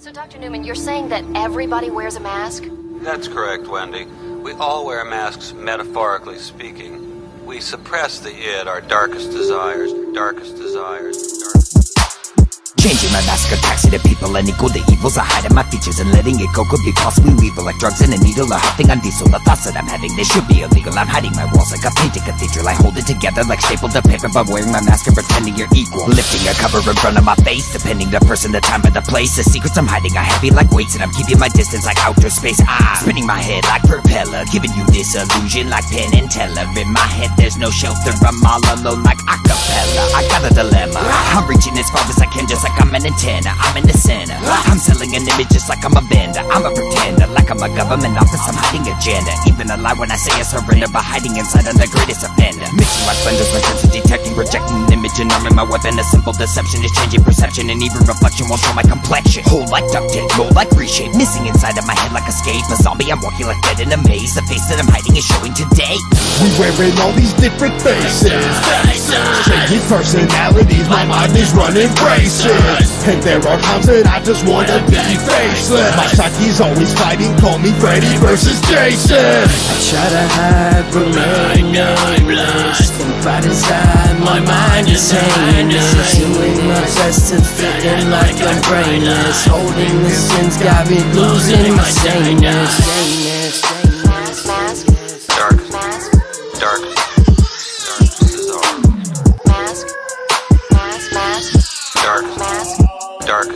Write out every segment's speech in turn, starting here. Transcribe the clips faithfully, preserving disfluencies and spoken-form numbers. So, Doctor Newman, you're saying that everybody wears a mask? That's correct, Wendy. We all wear masks, metaphorically speaking. We suppress the id, our darkest desires, darkest desires, darkest desires. Changing my mask attacks to the people and equal the evils I hide in my features, and letting it go could be costly, evil like drugs and a needle, or hopping on diesel. The thoughts that I'm having, they should be illegal. I'm hiding my walls like a painted cathedral. I hold it together like stapled to paper by wearing my mask and pretending you're equal. Lifting a cover in front of my face, depending the person, the time, or the place. The secrets I'm hiding are heavy like weights, and I'm keeping my distance like outer space. Ah, spinning my head like propeller, giving you disillusion like pen and teller. In my head there's no shelter, I'm all alone like acapella. I got a dilemma, I'm reaching as far as I can, just like I'm an antenna. I'm in the center, I'm selling an image just like I'm a vendor. I'm a pretender, like I'm a government office, I'm hiding agenda. Even a lie when I say I surrender, but hiding inside I'm the greatest offender. Mixing my blunders, my sense of detecting, rejecting an image and arming my weapon. A simple deception is changing perception, and even reflection won't show my complexion. Hold like duct tape, mold like reshape, missing inside of my head like a scape. A zombie, I'm walking like dead in a maze, the face that I'm hiding is showing today. We wearing all these different faces, faces. Changing personalities, my mind is running races. And there are times that I just wanna be faceless. My psyche's always fighting, call me Freddy versus Jason. I try to hide from ignorance, and right inside my mind is heinous. Doing my best to fit in like I'm brainless. Holding the sins got me losing my saneness. Mask, mask, dark, mask, dark, mask, mask, mask, dark, mask, dark.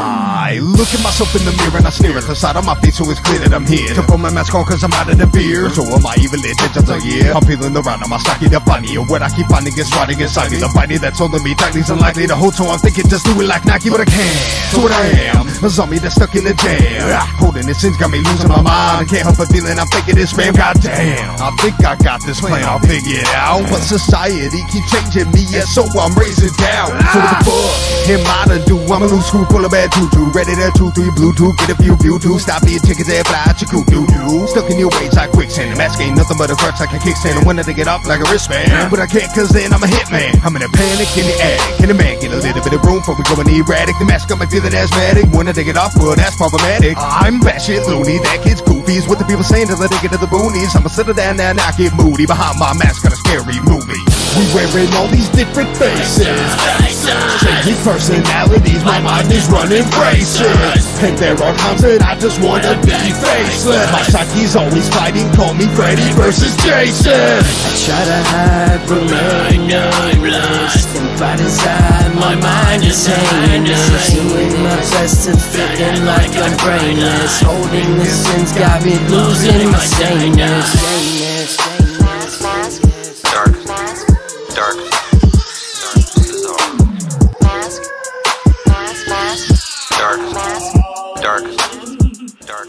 I look at myself in the mirror and I sneer at the side of my face, so it's clear that I'm here. To put my mask on cause I'm out of the beer. So am I even intentions? Oh yeah, I'm feeling around on my stocky, the body. And what I keep finding is rotting inside me. The body that's holding me tightly's unlikely to hold, so I'm thinking just do it like Nike, but I can't. So what I am, a zombie that's stuck in the jam. Holding the sins got me losing my mind. I can't help but feeling I'm thinking it's spam, goddamn. I think I got this plan, I'll figure it out. But society keeps changing me, yeah, so I'm raising doubt. So what the fuck am I to do? I'm a loose screw full of bad juju, ready to chew through your Bluetooth, get a few view to stop being chickens and fly out your coop doo doo. Stuck in your ways like quicksand, the mask ain't nothing but a crutch like a kickstand. I wanted to get off like a wristband, but I can't cause then I'm a hitman. I'm in a panic in the attic, can a man get a little bit of room before we go in erratic? The mask got me feeling asthmatic, wanted to get off, well that's problematic. I'm batshit loony, that kid's goofies, what the people saying till I get to the boonies. I'ma settle down now and I get moody, behind my mask got a scary movie. We wearing all these different faces, changing personalities, my mind is running races. And there are times that I just wanna be faceless. My psyche's always fighting, call me Freddy versus Jason. I try to hide from ignorance, and right inside my mind is heinous. Doing my best to fit in like I'm brainless. Holding the sins got me losing my saneness. Mask, mask, dark, mask, dark. Dark, dark, dark,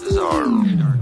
bizarre.